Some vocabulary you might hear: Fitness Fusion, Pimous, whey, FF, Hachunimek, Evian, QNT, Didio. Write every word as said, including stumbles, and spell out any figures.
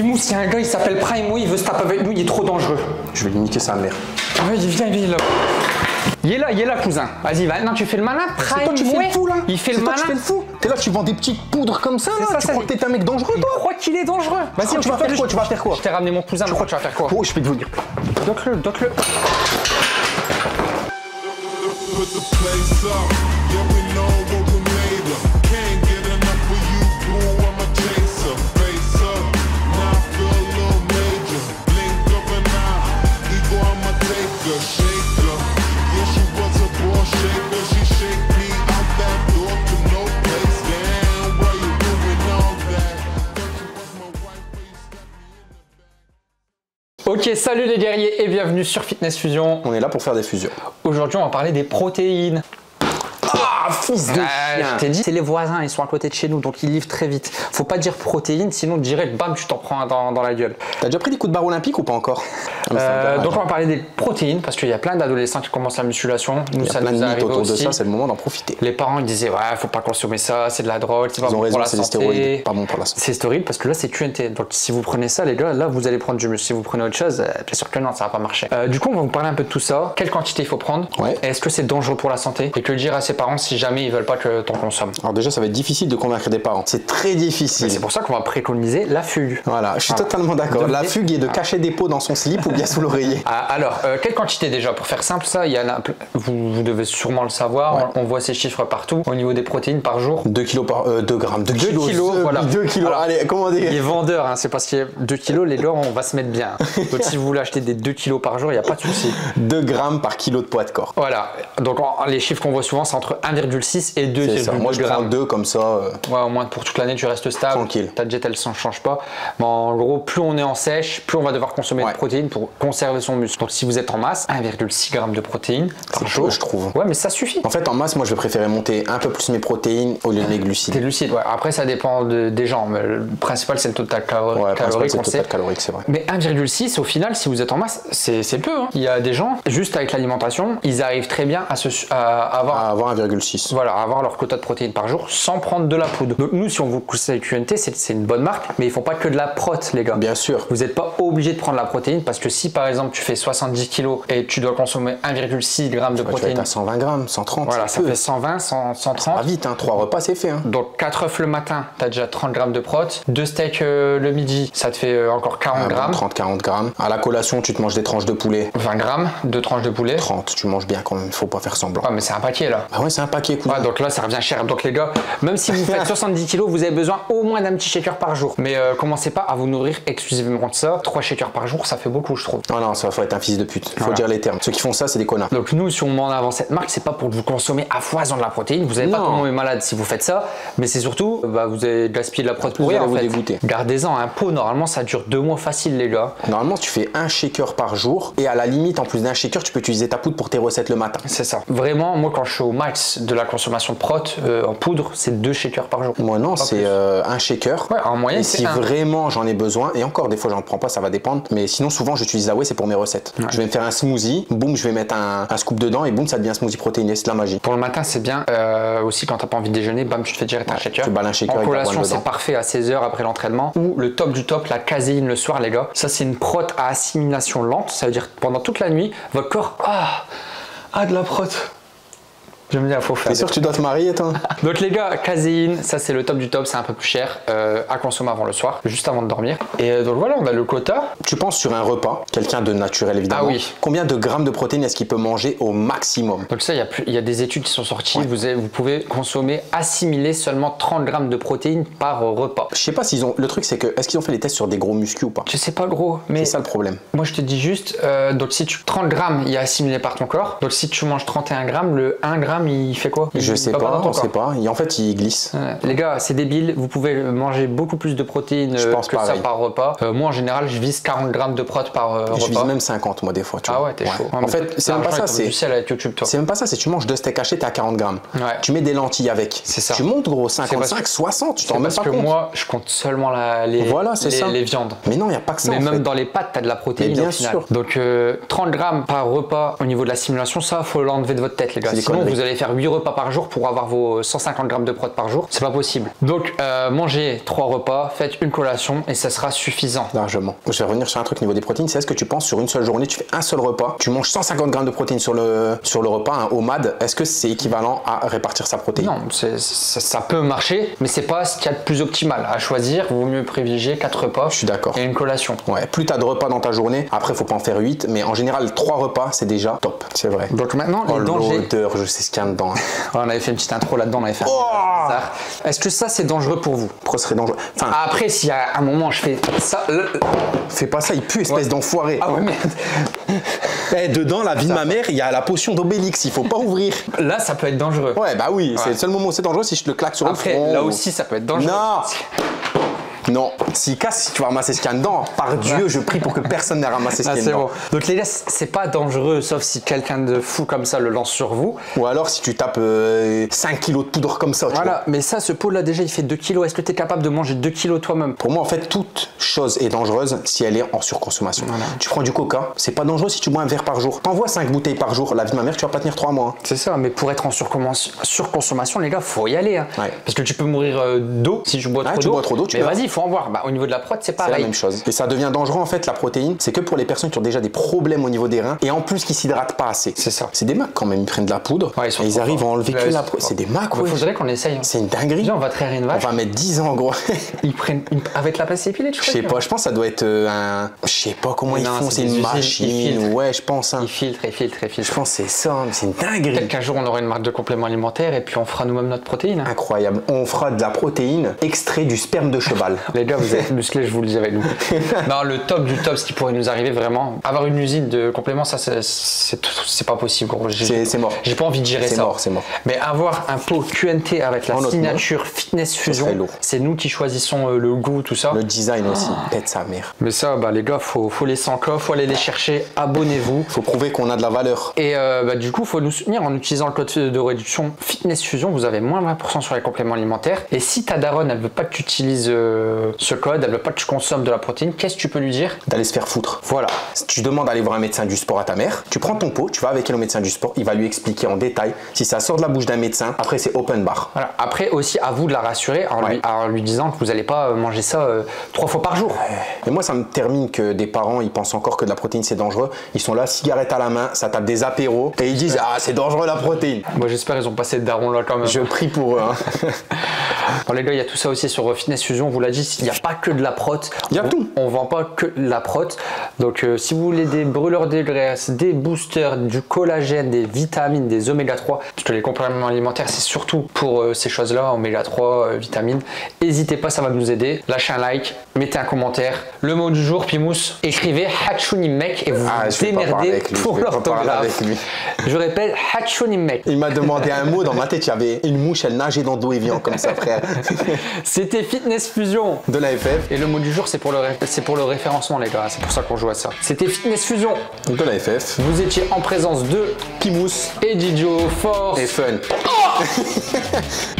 Pimous, il y a un gars, il s'appelle Primo, il veut se taper avec nous, il est trop dangereux. Je vais lui niquer sa mère. Ouais, il vient, il est là. Il est là, il est là, cousin. Vas-y, va. Non, tu fais le malin, Prime. Toi, tu fais le fou, là. Il fait le malin. Tu fais le fou. T'es là, tu vends des petites poudres comme ça, là. Tu crois que t'es un mec dangereux, toi? Je crois qu'il est dangereux. Vas-y, tu vas faire quoi? Tu vas faire quoi? Je t'ai ramené mon cousin, je crois que tu vas faire quoi? Oh, je vais te vous dire. Doc-le, doc-le. Ok, salut les guerriers et bienvenue sur Fitness Fusion. On est là pour faire des fusions. Aujourd'hui, on va parler des protéines. Ah, fils de chien. Euh, je t'ai dit, c'est les voisins, ils sont à côté de chez nous, donc ils livrent très vite. Faut pas dire protéines, sinon direct, bam, tu t'en prends dans, dans la gueule. T'as déjà pris des coups de barre olympique ou pas encore? ah, euh, Donc on va parler des protéines, parce qu'il y a plein d'adolescents qui commencent la musculation. Nous, ça nous arrive autour aussi. De ça, c'est le moment d'en profiter. Les parents, ils disaient, ouais, faut pas consommer ça, c'est de la drogue, c'est pas bon pour la santé. Ils ont raison, c'est des stéroïdes, pas bon pour la santé. C'est stéroïde parce que là, c'est Q N T. Donc si vous prenez ça, les gars, là, vous allez prendre du muscle. Si vous prenez autre chose, euh, bien sûr que non, ça va pas marcher. Euh, du coup, on va vous parler un peu de tout ça. Quelle quantité il faut prendre? Ouais. Est-ce que c'est dangereux pour la santé? Et que le dire à ses parents si jamais ils veulent pas que t'en consommes. Alors déjà ça va être difficile de convaincre des parents. C'est très difficile. C'est pour ça qu'on va préconiser la fugue. Voilà, je suis ah. totalement d'accord. La fugue est de ah. cacher des pots dans son slip ou bien sous l'oreiller. Ah, alors, euh, quelle quantité déjà? Pour faire simple ça, il y en a, vous, vous devez sûrement le savoir, ouais. on, on voit ces chiffres partout. Au niveau des protéines par jour. deux kilos par... Euh, deux grammes. deux kilos, kilos euh, voilà. deux kilos, alors, allez, comment dire? Les vendeurs, hein, c'est parce qu'il y a deux kilos, les gars, on va se mettre bien. Donc si vous voulez acheter des deux kilos par jour, il n'y a pas de souci. deux grammes par kilo de poids de corps. Voilà, donc en, les chiffres qu'on voit souvent, c'est entre un virgule six et deux virgule deux. Moi je prends deux comme ça. Euh... Ouais, au moins pour toute l'année tu restes stable. Tranquille. Ta diète elle ne change pas. Mais en gros, plus on est en sèche, plus on va devoir consommer ouais. de protéines pour conserver son muscle. Donc si vous êtes en masse, un virgule six grammes de protéines par jour. Peu, je trouve. Ouais, mais ça suffit. En fait, en masse, moi je vais préférer monter un peu plus mes protéines au lieu de mes glucides. T'es lucide, ouais. Après, ça dépend de, des gens. Mais le principal c'est le total calorique. Ouais, calorique, le total calorique, c'est vrai. Mais un virgule six au final, si vous êtes en masse, c'est peu. Hein. Il y a des gens, juste avec l'alimentation, ils arrivent très bien à, se, à avoir. Ah, avoir un virgule six. Voilà, avoir leur quota de protéines par jour sans prendre de la poudre. Donc nous, si on vous conseille Q N T, c'est une bonne marque, mais ils font pas que de la prot, les gars. Bien sûr. Vous n'êtes pas obligé de prendre la protéine parce que si par exemple tu fais soixante-dix kilos et tu dois consommer un virgule six grammes de protéines. Tu vas être à cent vingt grammes, cent trente. Voilà, ça peu. Fait cent vingt, cent trente. Ça va vite, hein, trois repas c'est fait. Hein. Donc quatre œufs le matin, tu as déjà trente grammes de prot. deux steaks euh, le midi, ça te fait euh, encore quarante grammes. trente à quarante grammes. À la collation, tu te manges des tranches de poulet. vingt grammes, deux tranches de poulet. trente, tu manges bien quand même, faut pas faire semblant. Ah, mais c'est un paquet là. Ah ouais, c'est un paquet cool. Ouais, donc là ça revient cher. Donc les gars, même si vous faites soixante-dix kilos, vous avez besoin au moins d'un petit shaker par jour. Mais euh, commencez pas à vous nourrir exclusivement de ça. trois shakers par jour, ça fait beaucoup, je trouve. Ah non, ça faut être un fils de pute. Faut voilà. dire les termes. Ceux qui font ça, c'est des connards. Donc nous, si on met en avant cette marque, c'est pas pour vous consommer à foison de la protéine. Vous n'avez pas comment est malade si vous faites ça. Mais c'est surtout, bah, vous avez gaspillé de la protéine. Vous allez vous dégoûter. Gardez-en un pot. Normalement, ça dure deux mois facile, les gars. Normalement, tu fais un shaker par jour. Et à la limite, en plus d'un shaker, tu peux utiliser ta poudre pour tes recettes le matin. C'est ça. Vraiment, moi, quand je suis au max de la consommation de prot euh, en poudre, c'est deux shakers par jour. Moi non, c'est euh, un shaker. Ouais, en moyenne, c'est si un. Vraiment j'en ai besoin, et encore des fois j'en prends pas, ça va dépendre. Mais sinon souvent j'utilise la whey, c'est pour mes recettes. Ouais. Je vais me faire un smoothie, boum, je vais mettre un, un scoop dedans et boum, ça devient un smoothie protéiné, c'est de la magie. Pour le matin, c'est bien euh, aussi quand t'as pas envie de déjeuner, bam, tu te fais direct un ouais, shaker. Tu balles un shaker. En collation, c'est parfait à seize heures après l'entraînement. Ou le top du top, la caséine le soir, les gars. Ça c'est une prot à assimilation lente. Ça veut dire pendant toute la nuit, votre corps ah ah de la prot. Je me dis, il faut faire. T'es sûr que tu dois te marier, toi? Donc, les gars, caséine, ça c'est le top du top, c'est un peu plus cher euh, à consommer avant le soir, juste avant de dormir. Et donc voilà, on a le quota. Tu penses sur un repas, quelqu'un de naturel évidemment. Ah oui. Combien de grammes de protéines est-ce qu'il peut manger au maximum? Donc, ça, il y, y a des études qui sont sorties. Ouais. Vous, avez, vous pouvez consommer, assimiler seulement trente grammes de protéines par repas. Je sais pas s'ils ont. Le truc, c'est que est-ce qu'ils ont fait les tests sur des gros muscles ou pas? Je sais pas, gros. Mais c'est ça le problème. Moi, je te dis juste, euh, donc si tu. trente grammes, il est assimilé par ton corps. Donc, si tu manges trente et un grammes, le un gramme, il fait quoi? Il je sais pas, pas on sait pas. Et en fait, il glisse. Ouais. Les gars, c'est débile. Vous pouvez manger beaucoup plus de protéines je pense que pareil. Ça par repas. Euh, moi, en général, je vise quarante grammes de prot par euh, je repas. Je vise même cinquante, moi, des fois. Tu ah vois. Ouais, t'es ouais. chaud. En, en fait, c'est même, même pas ça. C'est même pas ça. C'est tu manges deux steaks hachés, t'es à quarante grammes. Ouais. Tu mets des lentilles avec. C'est ça. Tu montes gros cinquante-cinq, soixante. Tu t'en mets pas compte. Parce que moi, je compte seulement les viandes. Mais non, il n'y a pas que ça. Mais même dans les pâtes, t'as de la protéine. Bien sûr. Donc, trente grammes par repas au niveau de la simulation, ça, faut l'enlever de votre tête, les gars. Sinon, vous allez allez faire huit repas par jour pour avoir vos cent cinquante grammes de prot par jour. C'est pas possible. Donc euh, mangez trois repas, faites une collation et ça sera suffisant. Largement. Je vais revenir sur un truc au niveau des protéines. C'est est-ce que tu penses sur une seule journée, tu fais un seul repas, tu manges cent cinquante grammes de protéines sur le, sur le repas, un O M A D, est-ce que c'est équivalent à répartir sa protéine? Non, c'est, ça, ça peut marcher, mais c'est pas ce qu'il y a de plus optimal. À choisir, vaut mieux privilégier quatre repas. Je suis d'accord. Et une collation. Ouais, plus t'as de repas dans ta journée, après faut pas en faire huit, mais en général trois repas c'est déjà top. C'est vrai. Donc maintenant, les oh, dangers. L'odeur, je sais ce qu'il y a dedans. On avait fait une petite intro là-dedans, on avait fait. Oh un... Est-ce que ça c'est dangereux pour vous? Pro serait dangereux. Enfin, après, s'il y a un moment, je fais ça. Le... Fais pas ça, il pue, espèce ouais. d'enfoiré. Ah ouais, merde. Hey, dedans, la vie de ma mère, il y a la potion d'Obélix, il faut pas ouvrir. Là, ça peut être dangereux. Ouais, bah oui, ouais. C'est le seul moment où c'est dangereux si je te le claque sur après, le front. Après, là ou... aussi, ça peut être dangereux. Non. Non, s'il casse, si tu vas ramasser ce qu'il y a dedans, par Dieu, je prie pour que personne n'ait ramassé ce qu'il y a dedans. Bon. Donc les gars, c'est pas dangereux, sauf si quelqu'un de fou comme ça le lance sur vous. Ou alors si tu tapes euh, cinq kilos de poudre comme ça. Tu voilà, vois. Mais ça, ce pot-là, déjà, il fait deux kilos. Est-ce que tu es capable de manger deux kilos toi-même? Pour moi, en fait, toute chose est dangereuse si elle est en surconsommation. Voilà. Tu prends du coca, c'est pas dangereux si tu bois un verre par jour. T'envoies cinq bouteilles par jour, la vie de ma mère, tu vas pas tenir trois mois. Hein. C'est ça, mais pour être en surconsommation, les gars, faut y aller. Hein. Ouais. Parce que tu peux mourir euh, d'eau si tu bois trop ouais, d'eau. Trop d'eau, tu vas-y, faut en voir. Bah, au niveau de la prot, c'est pareil. C'est la même chose. Et ça devient dangereux en fait la protéine, c'est que pour les personnes qui ont déjà des problèmes au niveau des reins et en plus qui s'hydratent pas assez. C'est ça. C'est des mecs quand même, ils prennent de la poudre ouais, ils et ils arrivent à enlever que la protéine. C'est des mecs. Il faudrait qu'on essaye. Hein. C'est une dinguerie. Déjà, on va traire une vache. On va mettre dix ans en gros. Ils prennent une... avec la pince épilée, tu crois? Je sais pas, je pense que ça doit être un. Je sais pas comment non, ils font, c'est une machine. Ouais, je pense. Hein. Ils filtrent, ils filtrent, ils filtrent. Je pense c'est ça, c'est une dinguerie. Peut-être qu'un jour on aura une marque de complément alimentaire et puis on fera nous-mêmes notre protéine. Incroyable. On fera de la protéine extrait du sperme de cheval. Les gars, vous êtes musclés, je vous le dis avec nous. Non, le top du top, ce qui pourrait nous arriver vraiment, avoir une usine de compléments, ça c'est pas possible. C'est mort. J'ai pas envie de gérer ça. C'est mort, c'est mort. Mais avoir un pot Q N T avec la signature Fitness Fusion, c'est nous qui choisissons le goût, tout ça. Le design aussi, pète sa mère. Mais ça, bah, les gars, faut, faut les cent K, faut aller les chercher, abonnez-vous. Faut prouver qu'on a de la valeur. Et euh, bah, du coup, faut nous soutenir en utilisant le code de réduction Fitness Fusion. Vous avez moins vingt pour cent sur les compléments alimentaires. Et si ta daronne, elle veut pas que tu utilises euh, ce code, elle veut pas que tu consommes de la protéine, qu'est-ce que tu peux lui dire? D'aller se faire foutre. Voilà. Tu demandes d'aller voir un médecin du sport à ta mère, tu prends ton pot, tu vas avec elle au médecin du sport, il va lui expliquer en détail. Si ça sort de la bouche d'un médecin, après c'est open bar. Voilà. Après aussi, à vous de la rassurer en, ouais. lui, en lui disant que vous n'allez pas manger ça euh, trois fois par jour. Et moi, ça me termine que des parents, ils pensent encore que de la protéine c'est dangereux. Ils sont là, cigarette à la main, ça tape des apéros et ils disent ah, c'est dangereux la protéine. Moi, j'espère ils ont passé le daron là quand même. Je prie pour eux. Hein. Alors, les gars, il y a tout ça aussi sur Fitness Fusion, on vous l'a dit. Il n'y a pas que de la prot, il y a on, tout. On vend pas que de la prot. Donc euh, si vous voulez des brûleurs de graisse, des boosters, du collagène, des vitamines, des oméga trois, parce que les compléments alimentaires c'est surtout pour euh, ces choses là, oméga trois, euh, vitamines, n'hésitez pas, ça va nous aider. Lâchez un like, mettez un commentaire, le mot du jour Pimous, écrivez Hachunimek et vous ah, vous démerdez pour l'orthographe. Je répète, Hachunimek. Il m'a demandé un mot, dans ma tête il y avait une mouche, elle nageait dans d'eau Evian comme ça frère. C'était Fitness Fusion de la F F. Et le mot du jour, c'est pour, pour le référencement, les gars. C'est pour ça qu'on joue à ça. C'était Fitness Fusion de la F F. Vous étiez en présence de Pimous et Didio. Force et fun. Oh